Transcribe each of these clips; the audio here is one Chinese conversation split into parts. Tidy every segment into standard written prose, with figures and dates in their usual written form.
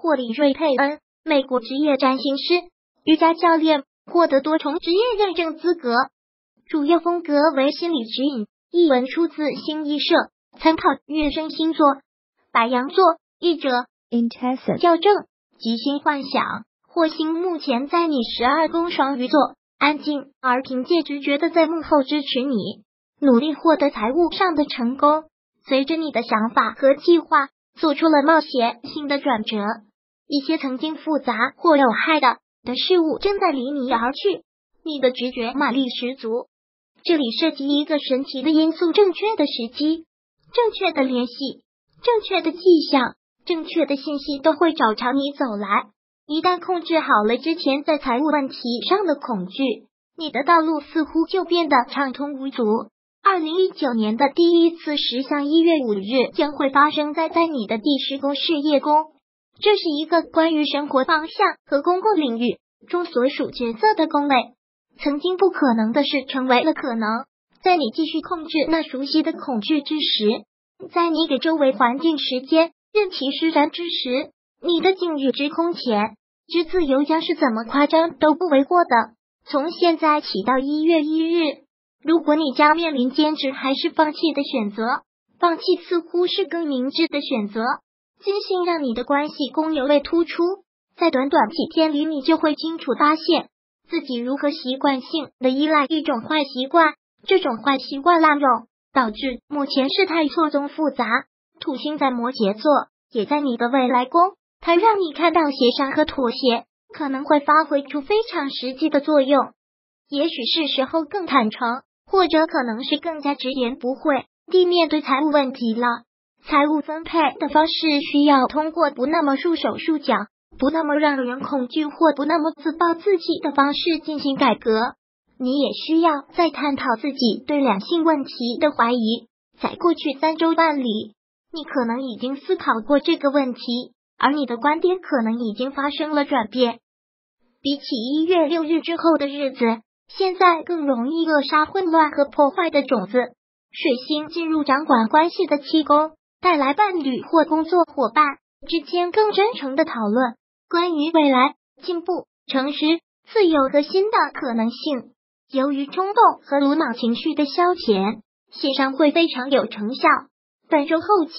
霍里瑞·佩恩，美国职业占星师、瑜伽教练，获得多重职业认证资格。主要风格为心理指引。译文出自新艺社，参考月升星座、白羊座。译者 Intersen 校正。吉星幻想，霍星目前在你12宫双鱼座，安静而凭借直觉的在幕后支持你，努力获得财务上的成功。随着你的想法和计划，做出了冒险性的转折。一些曾经复杂或有害的事物正在离你而去，你的直觉马力十足。这里涉及一个神奇的因素：正确的时机、正确的联系、正确的迹象、正确的信息都会找朝你走来。一旦控制好了之前在财务问题上的恐惧，你的道路似乎就变得畅通无阻。2019年的第一次实相1月5日将会发生在你的第10宫事业宫，这是一个关于生活方向和公共领域中所属角色的宫位。曾经不可能的事成为了可能，在你继续控制那熟悉的恐惧之时，在你给周围环境时间任其施展之时，你的境遇之空前之自由将是怎么夸张都不为过的。从现在起到1月1日，如果你将面临坚持还是放弃的选择，放弃似乎是更明智的选择。坚信让你的关系宫尤为突出，在短短几天里你就会清楚发现自己如何习惯性的依赖一种坏习惯，这种坏习惯滥用，导致目前事态错综复杂。土星在摩羯座，也在你的未来宫，它让你看到协商和妥协可能会发挥出非常实际的作用。也许是时候更坦诚，或者可能是更加直言不讳地面对财务问题了。财务分配的方式需要通过不那么束手束脚、不那么让人恐惧或不那么自暴自弃的方式进行改革。你也需要再探讨自己对两性问题的怀疑。在过去3周半里，你可能已经思考过这个问题，而你的观点可能已经发生了转变。比起1月6日之后的日子，现在更容易扼杀混乱和破坏的种子。水星进入掌管关系的7宫，带来伴侣或工作伙伴之间更真诚的讨论，关于未来、进步、诚实、自由和新的可能性。由于冲动和鲁莽情绪的消遣，协商会非常有成效。本周后期，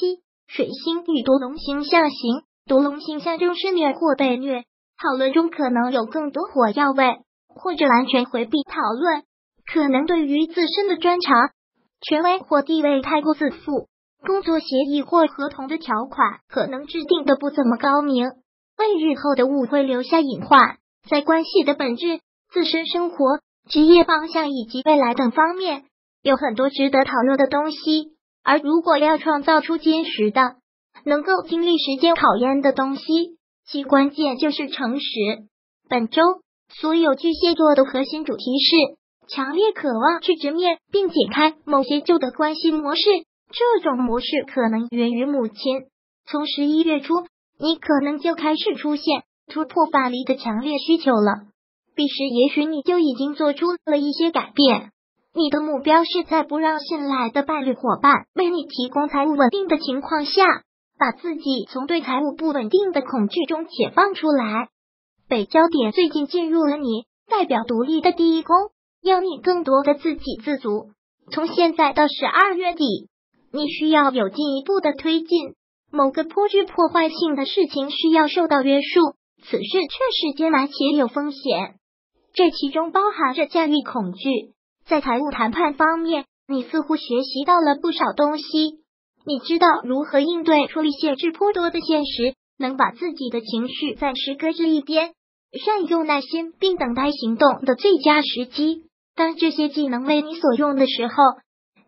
水星与独龙星相刑，独龙星象征施虐或被虐，讨论中可能有更多火药味，或者完全回避讨论，可能对于自身的专长、权威或地位太过自负。工作协议或合同的条款可能制定的不怎么高明，为日后的误会留下隐患。在关系的本质、自身生活、职业方向以及未来等方面，有很多值得讨论的东西。而如果要创造出坚实的、能够经历时间考验的东西，其关键就是诚实。本周所有巨蟹座的核心主题是强烈渴望去直面并解开某些旧的关系模式，这种模式可能源于母亲。从11月初，你可能就开始出现突破法律的强烈需求了。彼时也许你就已经做出了一些改变。你的目标是在不让信赖的伴侣伙伴为你提供财务稳定的情况下，把自己从对财务不稳定的恐惧中解放出来。北交点最近进入了你代表独立的第一宫，要你更多的自给自足。从现在到12月底，你需要有进一步的推进，某个颇具破坏性的事情需要受到约束，此事确实艰难且有风险。这其中包含着驾驭恐惧。在财务谈判方面，你似乎学习到了不少东西，你知道如何应对处理限制颇多的现实，能把自己的情绪暂时搁置一边。善用耐心并等待行动的最佳时机，当这些技能为你所用的时候，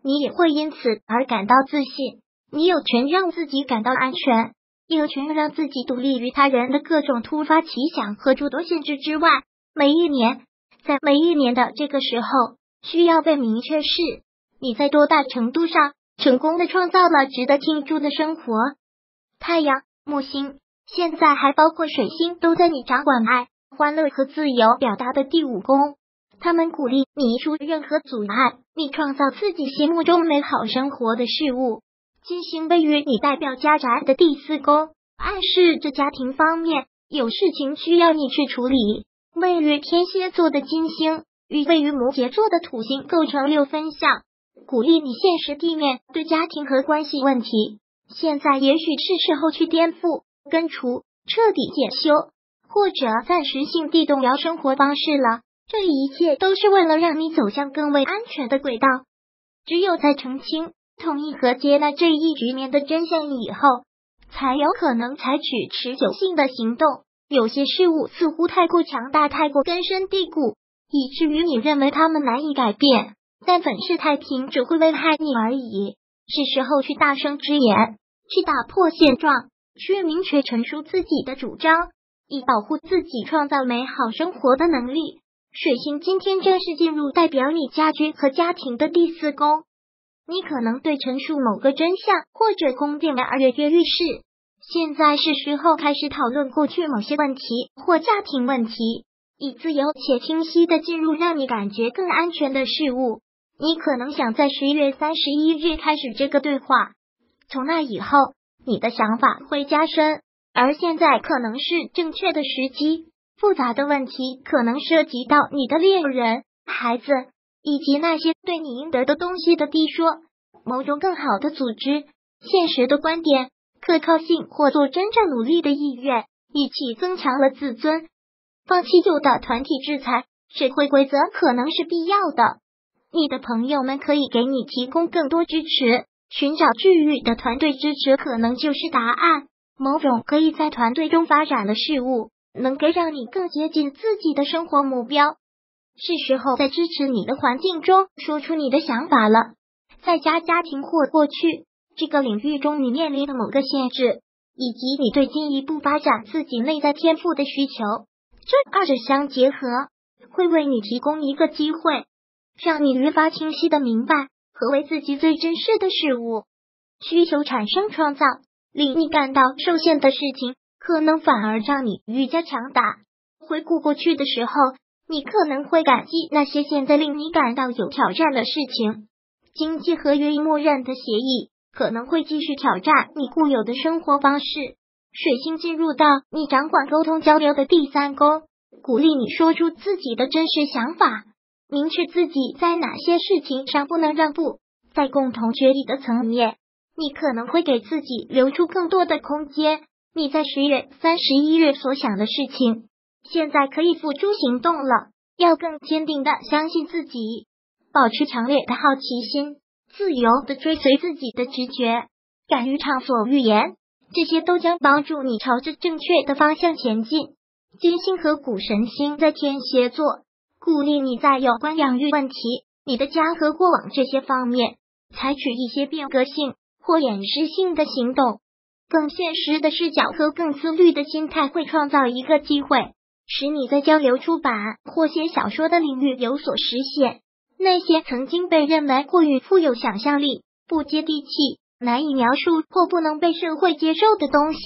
你也会因此而感到自信。你有权让自己感到安全，也有权让自己独立于他人的各种突发奇想和诸多限制之外。在每一年的这个时候，需要被明确是你在多大程度上成功地创造了值得庆祝的生活。太阳、木星，现在还包括水星都在你掌管爱、欢乐和自由表达的第5宫，他们鼓励你移除任何阻碍，你创造自己心目中美好生活的事物。金星位于你代表家宅的第4宫，暗示这家庭方面有事情需要你去处理。位于天蝎座的金星与位于摩羯座的土星构成六分相，鼓励你现实地面对家庭和关系问题。现在也许是时候去颠覆、根除、彻底检修，或者暂时性地动摇生活方式了。这一切都是为了让你走向更为安全的轨道。只有在澄清、同意和接纳这一局面的真相以后，才有可能采取持久性的行动。有些事物似乎太过强大、太过根深蒂固，以至于你认为它们难以改变，但粉饰太平只会危害你而已。是时候去大声直言，去打破现状，去明确陈述自己的主张，以保护自己创造美好生活的能力。水星今天正式进入代表你家居和家庭的第四宫，你可能对陈述某个真相或者宫殿而跃跃欲试。现在是时候开始讨论过去某些问题或家庭问题，以自由且清晰的进入让你感觉更安全的事物。你可能想在10月31日开始这个对话，从那以后，你的想法会加深，而现在可能是正确的时机。复杂的问题可能涉及到你的恋人、孩子，以及那些对你应得的东西的地说，某种更好的组织、现实的观点、可靠性或做真正努力的意愿，一起增强了自尊。放弃旧的团体制裁，社会规则可能是必要的。你的朋友们可以给你提供更多支持，寻找治愈的团队支持可能就是答案。某种可以在团队中发展的事物，能够让你更接近自己的生活目标。是时候在支持你的环境中说出你的想法了。在家庭或过去这个领域中，你面临的某个限制，以及你对进一步发展自己内在天赋的需求，这二者相结合，会为你提供一个机会，让你愈发清晰地明白何为自己最珍视的事物。需求产生创造，令你感到受限的事情可能反而让你愈加强大。回顾过去的时候，你可能会感激那些现在令你感到有挑战的事情。经济合约默认的协议可能会继续挑战你固有的生活方式。水星进入到你掌管沟通交流的第三宫，鼓励你说出自己的真实想法，明确自己在哪些事情上不能让步。在共同决议的层面，你可能会给自己留出更多的空间。你在10月31日所想的事情，现在可以付诸行动了。要更坚定的相信自己，保持强烈的好奇心，自由的追随自己的直觉，敢于畅所欲言，这些都将帮助你朝着正确的方向前进。金星和谷神星在天蝎座，鼓励你在有关养育问题、你的家和过往这些方面，采取一些变革性或掩饰性的行动。更现实的视角和更自律的心态会创造一个机会，使你在交流、出版或写小说的领域有所实现。那些曾经被认为过于富有想象力、不接地气、难以描述或不能被社会接受的东西，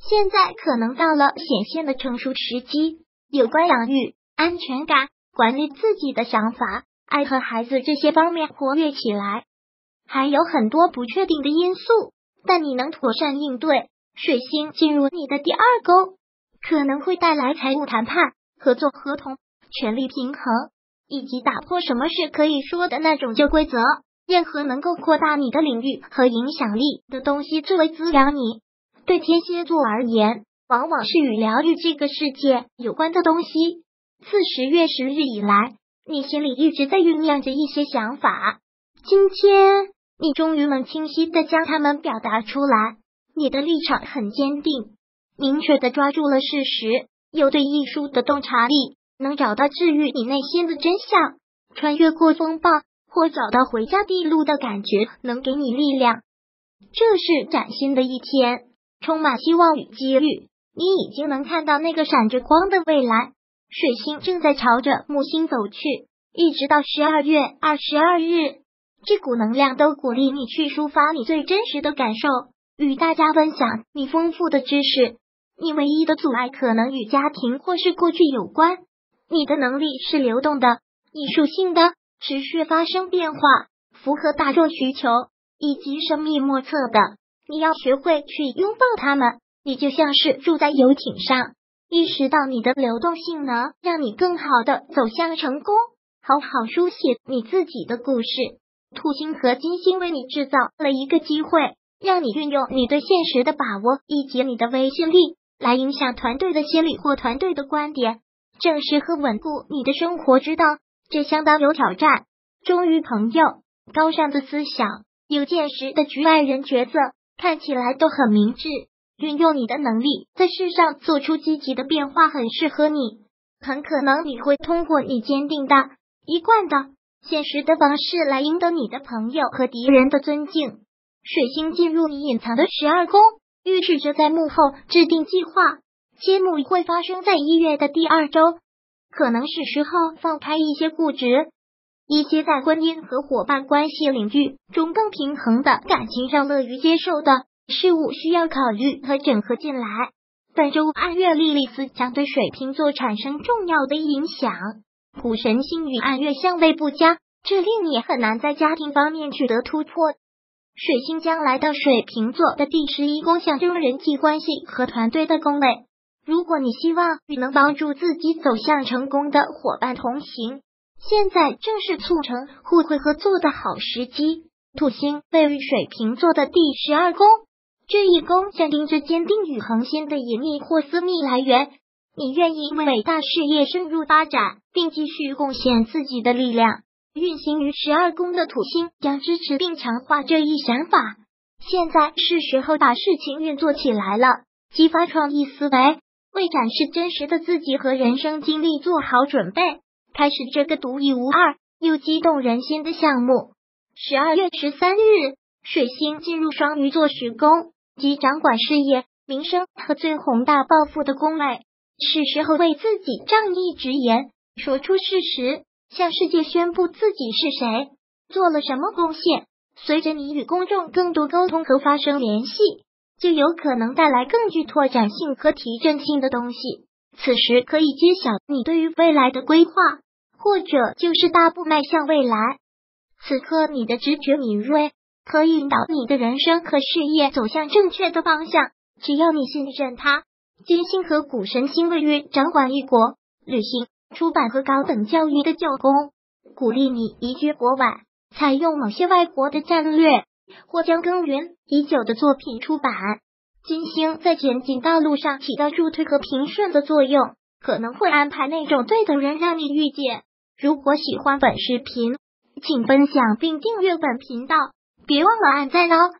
现在可能到了显现的成熟时机。有关养育、安全感、管理自己的想法、爱和孩子这些方面活跃起来。还有很多不确定的因素，但你能妥善应对。水星进入你的第二宫，可能会带来财务谈判、合作合同、权力平衡，以及打破什么是可以说的那种旧规则。任何能够扩大你的领域和影响力的东西最为滋养你。对天蝎座而言，往往是与疗愈这个世界有关的东西。自10月10日以来，你心里一直在酝酿着一些想法，今天你终于能清晰地将它们表达出来。你的立场很坚定，明确地抓住了事实，有对艺术的洞察力，能找到治愈你内心的真相。穿越过风暴或找到回家地路的感觉能给你力量。这是崭新的一天，充满希望与机遇。你已经能看到那个闪着光的未来。水星正在朝着木星走去，一直到12月22日。这股能量都鼓励你去抒发你最真实的感受，与大家分享你丰富的知识。你唯一的阻碍可能与家庭或是过去有关。你的能力是流动的、艺术性的、持续发生变化、符合大众需求以及神秘莫测的。你要学会去拥抱它们，你就像是住在游艇上，意识到你的流动性呢，让你更好的走向成功。好好书写你自己的故事。土星和金星为你制造了一个机会，让你运用你对现实的把握以及你的威信力，来影响团队的心理或团队的观点，正式和稳固你的生活之道。这相当有挑战，忠于朋友，高尚的思想，有见识的局外人角色，看起来都很明智。运用你的能力，在世上做出积极的变化，很适合你。很可能你会通过你坚定的、一贯的、现实的方式来赢得你的朋友和敌人的尊敬。水星进入你隐藏的12宫，预示着在幕后制定计划。揭幕会发生在1月的第2周，可能是时候放开一些固执，一些在婚姻和伙伴关系领域中更平衡的感情上乐于接受的事物需要考虑和整合进来。本周按月历里思想对水瓶座产生重要的影响，虎神星与按月相位不佳，这令你很难在家庭方面取得突破。水星将来到水瓶座的第11宫，象征人际关系和团队的宫位。如果你希望与能帮助自己走向成功的伙伴同行，现在正是促成互惠合作的好时机。土星位于水瓶座的第12宫，这一宫象征着坚定与恒心的隐秘或私密来源。你愿意为伟大事业深入发展，并继续贡献自己的力量。运行于12宫的土星将支持并强化这一想法。现在是时候把事情运作起来了，激发创意思维，为展示真实的自己和人生经历做好准备，开始这个独一无二又激动人心的项目。12月13日，水星进入双鱼座10宫，即掌管事业、名声和最宏大抱负的宫位。是时候为自己仗义直言，说出事实，向世界宣布自己是谁，做了什么贡献。随着你与公众更多沟通和发生联系，就有可能带来更具拓展性和提振性的东西。此时可以揭晓你对于未来的规划，或者就是大步迈向未来。此刻你的直觉敏锐，可以引导你的人生和事业走向正确的方向，只要你信任它。金星和谷神星位于掌管异国、旅行、出版和高等教育的9宫，鼓励你移居国外，采用某些外国的战略，或将耕耘已久的作品出版。金星在前进道路上起到助推和平顺的作用，可能会安排那种对的人让你遇见。如果喜欢本视频，请分享并订阅本频道，别忘了按赞哦。